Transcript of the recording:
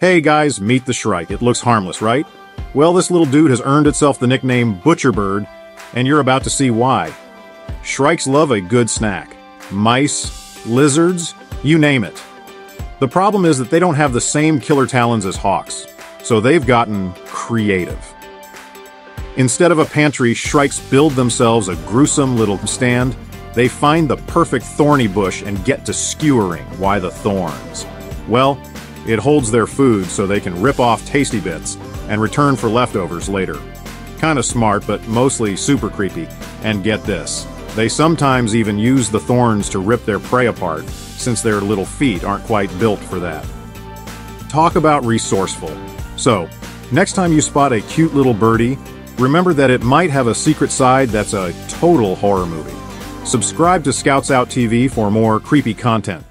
Hey guys, meet the Shrike. It looks harmless, right? Well, this little dude has earned itself the nickname Butcher Bird, and you're about to see why. Shrikes love a good snack. Mice, lizards, you name it. The problem is that they don't have the same killer talons as hawks, so they've gotten creative. Instead of a pantry, Shrikes build themselves a gruesome little stand. They find the perfect thorny bush and get to skewering. Why the thorns? Well, it holds their food so they can rip off tasty bits and return for leftovers later. Kinda smart, but mostly super creepy. And get this, they sometimes even use the thorns to rip their prey apart, since their little feet aren't quite built for that. Talk about resourceful. So, next time you spot a cute little birdie, remember that it might have a secret side that's a total horror movie. Subscribe to Scouts Out TV for more creepy content.